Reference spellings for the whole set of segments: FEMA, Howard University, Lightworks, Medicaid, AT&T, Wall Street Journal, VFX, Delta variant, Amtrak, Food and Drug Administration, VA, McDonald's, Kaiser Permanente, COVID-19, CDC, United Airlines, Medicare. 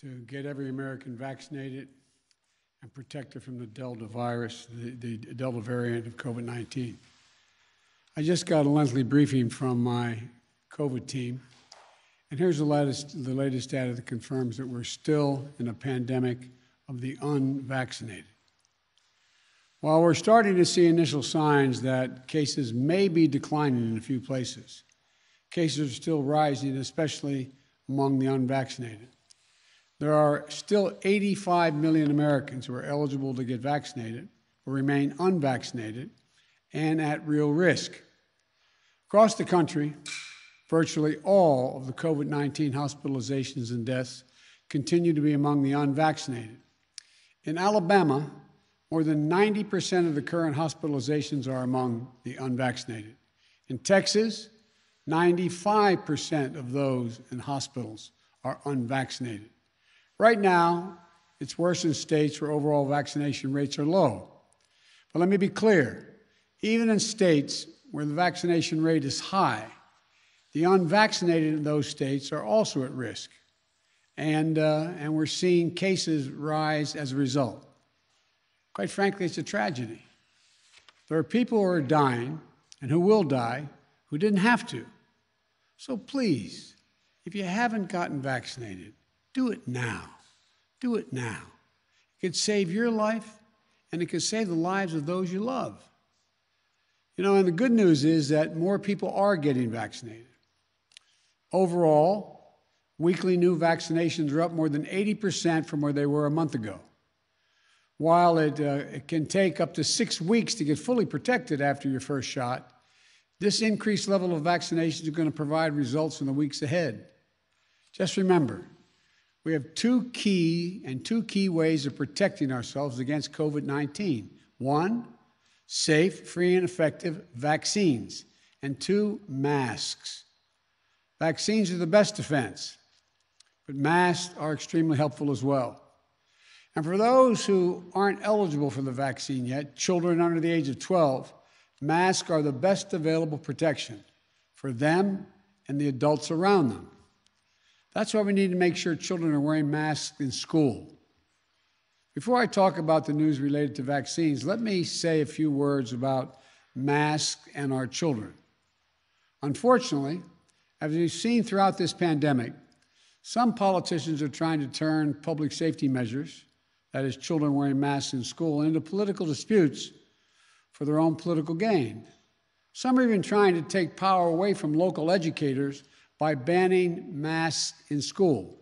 to get every American vaccinated and protected from the Delta virus, the Delta variant of COVID-19. I just got a monthly briefing from my COVID team, and here's the latest data that confirms that we're still in a pandemic of the unvaccinated. While we're starting to see initial signs that cases may be declining in a few places, cases are still rising, especially among the unvaccinated. There are still 85 million Americans who are eligible to get vaccinated or remain unvaccinated and at real risk. Across the country, virtually all of the COVID-19 hospitalizations and deaths continue to be among the unvaccinated. In Alabama, more than 90% of the current hospitalizations are among the unvaccinated. In Texas, 95% of those in hospitals are unvaccinated. Right now, it's worse in states where overall vaccination rates are low. But let me be clear, even in states where the vaccination rate is high, the unvaccinated in those states are also at risk, and we're seeing cases rise as a result. Quite frankly, it's a tragedy. There are people who are dying and who will die who didn't have to. So please, if you haven't gotten vaccinated, do it now. Do it now. It could save your life, and it could save the lives of those you love. You know, and the good news is that more people are getting vaccinated. Overall, weekly new vaccinations are up more than 80% from where they were a month ago. While it can take up to 6 weeks to get fully protected after your first shot, this increased level of vaccinations is going to provide results in the weeks ahead. Just remember, we have two key ways of protecting ourselves against COVID-19. One, safe, free, and effective vaccines. And two, masks. Vaccines are the best defense, but masks are extremely helpful as well. And for those who aren't eligible for the vaccine yet, children under the age of 12, masks are the best available protection for them and the adults around them. That's why we need to make sure children are wearing masks in school. Before I talk about the news related to vaccines, let me say a few words about masks and our children. Unfortunately, as we've seen throughout this pandemic, some politicians are trying to turn public safety measures, that is, children wearing masks in school, into political disputes for their own political gain. Some are even trying to take power away from local educators by banning masks in school.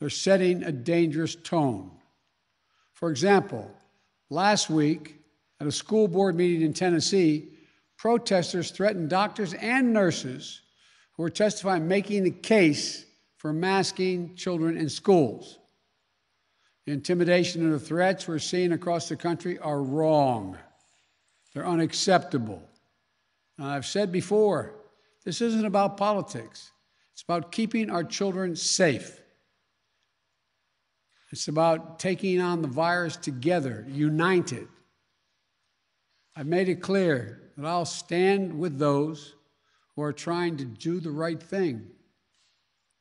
They're setting a dangerous tone. For example, last week at a school board meeting in Tennessee, protesters threatened doctors and nurses who were testifying, making the case for masking children in schools. The intimidation and the threats we're seeing across the country are wrong. They're unacceptable. And I've said before, this isn't about politics. It's about keeping our children safe. It's about taking on the virus together, united. I've made it clear that I'll stand with those who are trying to do the right thing.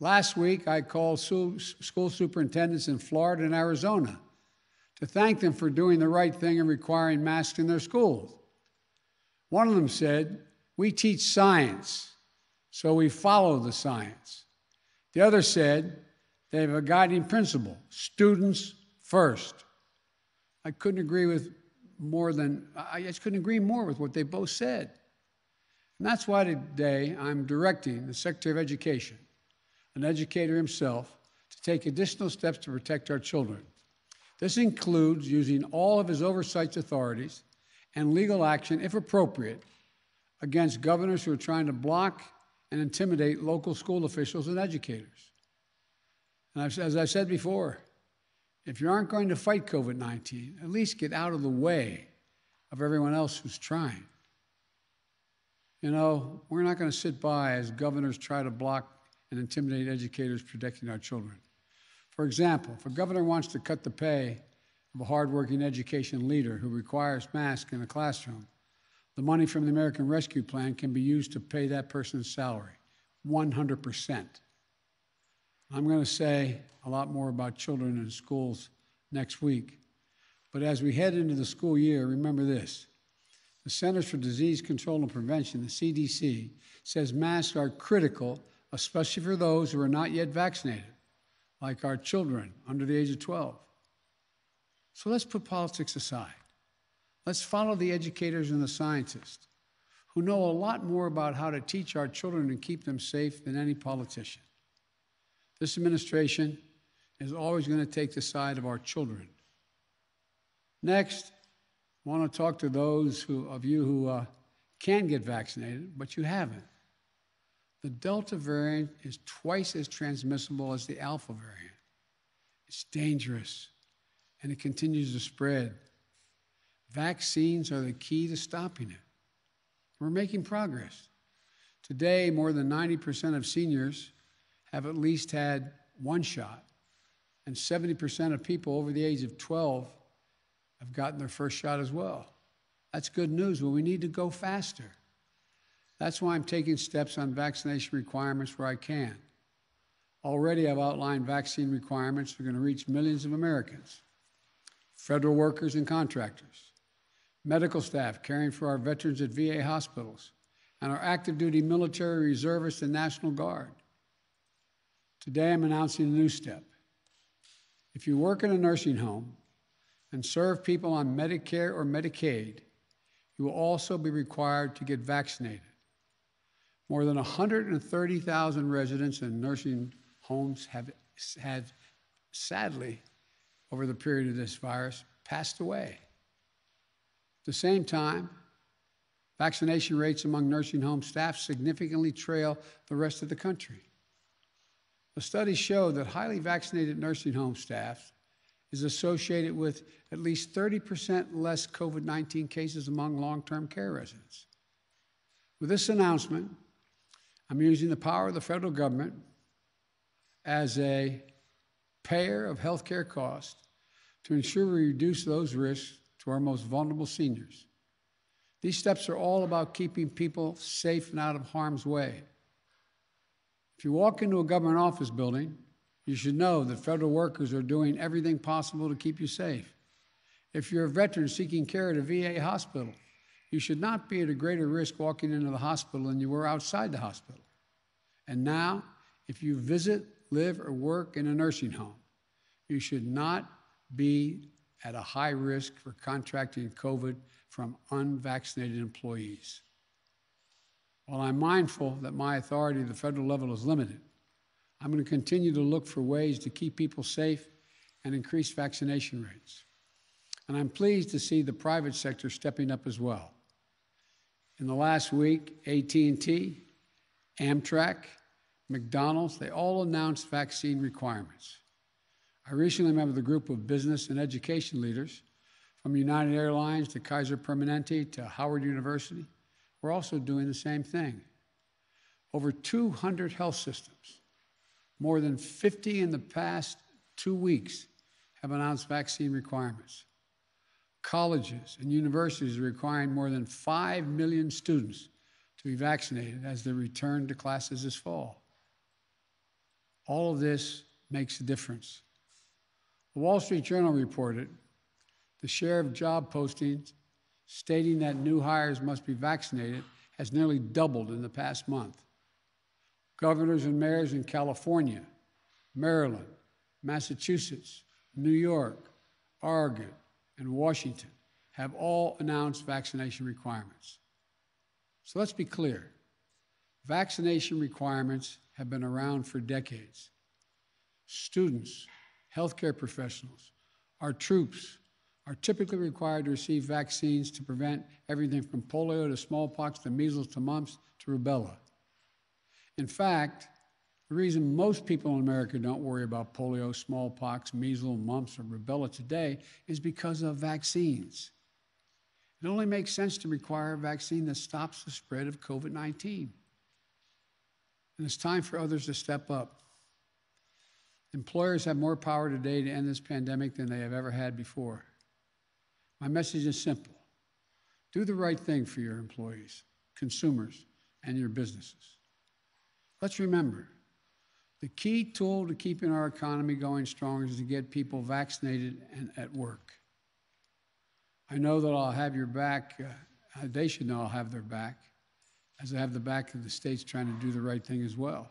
Last week, I called school superintendents in Florida and Arizona to thank them for doing the right thing and requiring masks in their schools. One of them said, "We teach science, so we follow the science." The other said they have a guiding principle, students first. I just couldn't agree more with what they both said. And that's why today I'm directing the Secretary of Education, an educator himself, to take additional steps to protect our children. This includes using all of his oversight authorities and legal action, if appropriate, against governors who are trying to block and intimidate local school officials and educators. And as I said before, if you aren't going to fight COVID-19, at least get out of the way of everyone else who's trying. You know, we're not going to sit by as governors try to block and intimidate educators protecting our children. For example, if a governor wants to cut the pay of a hardworking education leader who requires masks in a classroom, the money from the American Rescue Plan can be used to pay that person's salary, 100%. I'm going to say a lot more about children in schools next week. But as we head into the school year, remember this. The Centers for Disease Control and Prevention, the CDC, says masks are critical, especially for those who are not yet vaccinated, like our children under the age of 12. So let's put politics aside. Let's follow the educators and the scientists who know a lot more about how to teach our children and keep them safe than any politician. This administration is always going to take the side of our children. Next, I want to talk to those of you who can get vaccinated, but you haven't. The Delta variant is twice as transmissible as the Alpha variant. It's dangerous, and it continues to spread. Vaccines are the key to stopping it. We're making progress. Today, more than 90% of seniors have at least had one shot, and 70% of people over the age of 12 have gotten their first shot as well. That's good news, but we need to go faster. That's why I'm taking steps on vaccination requirements where I can. Already, I've outlined vaccine requirements that are going to reach millions of Americans, federal workers and contractors, medical staff caring for our veterans at VA hospitals, and our active duty military reservists and National Guard. Today, I'm announcing a new step. If you work in a nursing home and serve people on Medicare or Medicaid, you will also be required to get vaccinated. More than 130,000 residents in nursing homes have sadly, over the period of this virus, passed away. At the same time, vaccination rates among nursing home staff significantly trail the rest of the country. A study showed that highly vaccinated nursing home staff is associated with at least 30% less COVID-19 cases among long-term care residents. With this announcement, I'm using the power of the federal government as a payer of health care costs to ensure we reduce those risks to our most vulnerable seniors. These steps are all about keeping people safe and out of harm's way. If you walk into a government office building, you should know that federal workers are doing everything possible to keep you safe. If you're a veteran seeking care at a VA hospital, you should not be at a greater risk walking into the hospital than you were outside the hospital. And now, if you visit, live, or work in a nursing home, you should not be at a high risk for contracting COVID from unvaccinated employees. While I'm mindful that my authority at the federal level is limited, I'm going to continue to look for ways to keep people safe and increase vaccination rates. And I'm pleased to see the private sector stepping up as well. In the last week, AT&T, Amtrak, McDonald's, they all announced vaccine requirements. I recently met with a group of business and education leaders from United Airlines to Kaiser Permanente to Howard University. We're also doing the same thing. Over 200 health systems, more than 50 in the past 2 weeks, have announced vaccine requirements. Colleges and universities are requiring more than 5 million students to be vaccinated as they return to classes this fall. All of this makes a difference. The Wall Street Journal reported the share of job postings stating that new hires must be vaccinated has nearly doubled in the past month. Governors and mayors in California, Maryland, Massachusetts, New York, Oregon, and Washington have all announced vaccination requirements. So let's be clear. Vaccination requirements have been around for decades. Students, healthcare professionals, our troops are typically required to receive vaccines to prevent everything from polio to smallpox to measles to mumps to rubella. In fact, the reason most people in America don't worry about polio, smallpox, measles, mumps, or rubella today is because of vaccines. It only makes sense to require a vaccine that stops the spread of COVID-19. And it's time for others to step up. Employers have more power today to end this pandemic than they have ever had before. My message is simple. Do the right thing for your employees, consumers, and your businesses. Let's remember, The key tool to keeping our economy going strong is to get people vaccinated and at work. I know that I'll have your back. They should know I'll have their back, as I have the back of the states trying to do the right thing as well.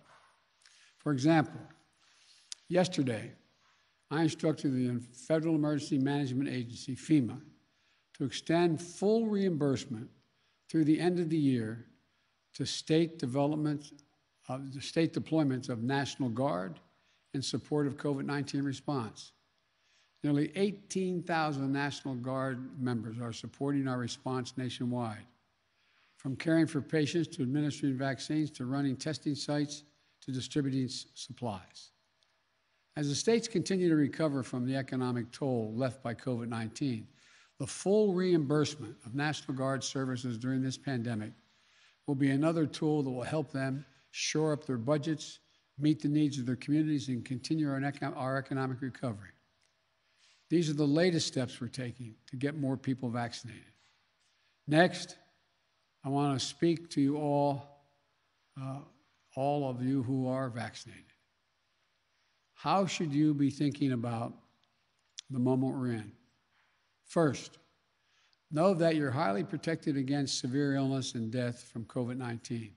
For example, yesterday, I instructed the Federal Emergency Management Agency, FEMA, to extend full reimbursement through the end of the year to state deployments of National Guard in support of COVID-19 response. Nearly 18,000 National Guard members are supporting our response nationwide, from caring for patients to administering vaccines to running testing sites to distributing supplies. As the states continue to recover from the economic toll left by COVID-19, the full reimbursement of National Guard services during this pandemic will be another tool that will help them shore up their budgets, meet the needs of their communities, and continue our economic recovery. These are the latest steps we're taking to get more people vaccinated. Next, I want to speak to you all of you who are vaccinated. How should you be thinking about the moment we're in? First, know that you're highly protected against severe illness and death from COVID-19.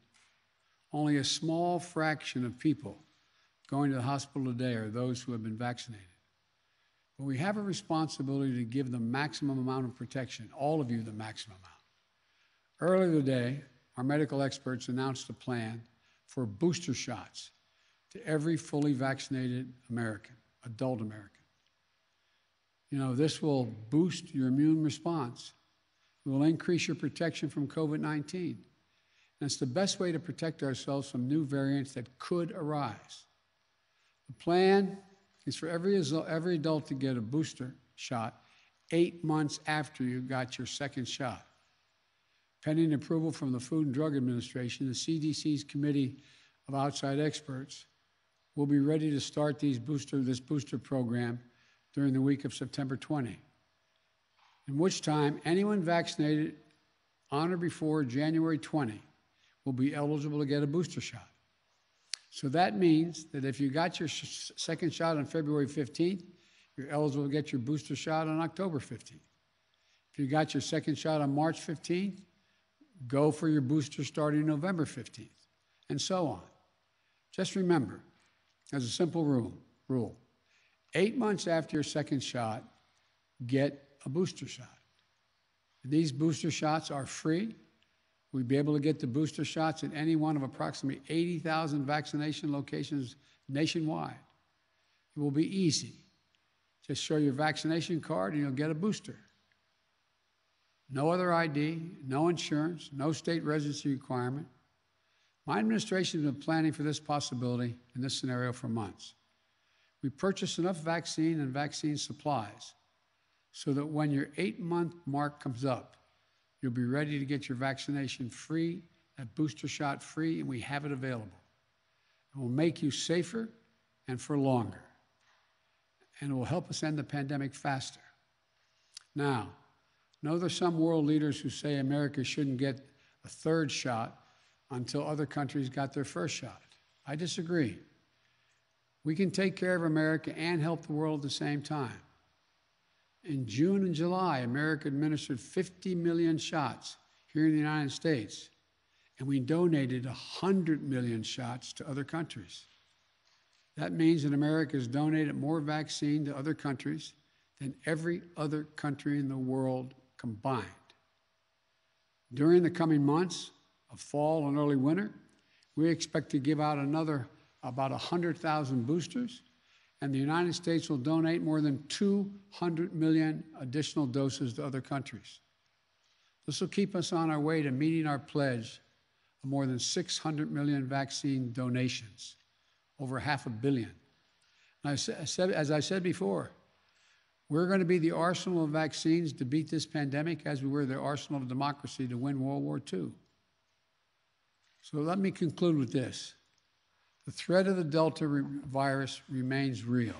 Only a small fraction of people going to the hospital today are those who have been vaccinated. But we have a responsibility to give the maximum amount of protection, all of you the maximum amount. Earlier today, our medical experts announced a plan for booster shots to every fully vaccinated American, adult American. You know, this will boost your immune response. It will increase your protection from COVID-19. And it's the best way to protect ourselves from new variants that could arise. The plan is for every adult to get a booster shot 8 months after you got your second shot. Pending approval from the Food and Drug Administration, the CDC's Committee of Outside Experts will be ready to start this booster program during the week of September 20, in which time anyone vaccinated on or before January 20 will be eligible to get a booster shot. So that means that if you got your second shot on February 15th, you're eligible to get your booster shot on October 15th. If you got your second shot on March 15th, go for your booster starting November 15th, and so on. Just remember, as a simple rule, 8 months after your second shot, get a booster shot. These booster shots are free. We'll be able to get the booster shots at any one of approximately 80,000 vaccination locations nationwide. It will be easy. Just show your vaccination card and you'll get a booster. No other ID, no insurance, no state residency requirement. My administration has been planning for this possibility in this scenario for months. We purchased enough vaccine and vaccine supplies so that when your 8-month mark comes up, you'll be ready to get your vaccination free, that booster shot free, and we have it available. It will make you safer and for longer, and it will help us end the pandemic faster. Now, know there's some world leaders who say America shouldn't get a third shot until other countries got their first shot. I disagree. We can take care of America and help the world at the same time. In June and July, America administered 50 million shots here in the United States, and we donated 100 million shots to other countries. That means that America has donated more vaccine to other countries than every other country in the world combined. During the coming months of fall and early winter, we expect to give out another about 100,000 boosters, and the United States will donate more than 200 million additional doses to other countries. This will keep us on our way to meeting our pledge of more than 600 million vaccine donations, over 500 million. And as I said before, we're going to be the arsenal of vaccines to beat this pandemic as we were the arsenal of democracy to win World War II. So let me conclude with this. The threat of the Delta virus remains real,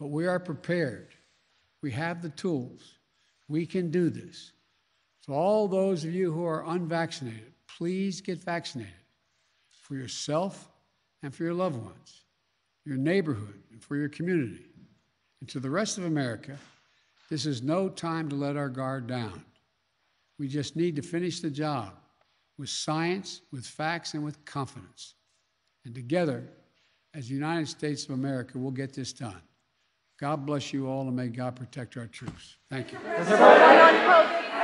but we are prepared. We have the tools. We can do this. So all those of you who are unvaccinated, please get vaccinated for yourself and for your loved ones, your neighborhood, and for your community. And to the rest of America, this is no time to let our guard down. We just need to finish the job with science, with facts, and with confidence. And together, as the United States of America, we'll get this done. God bless you all, and may God protect our troops. Thank you.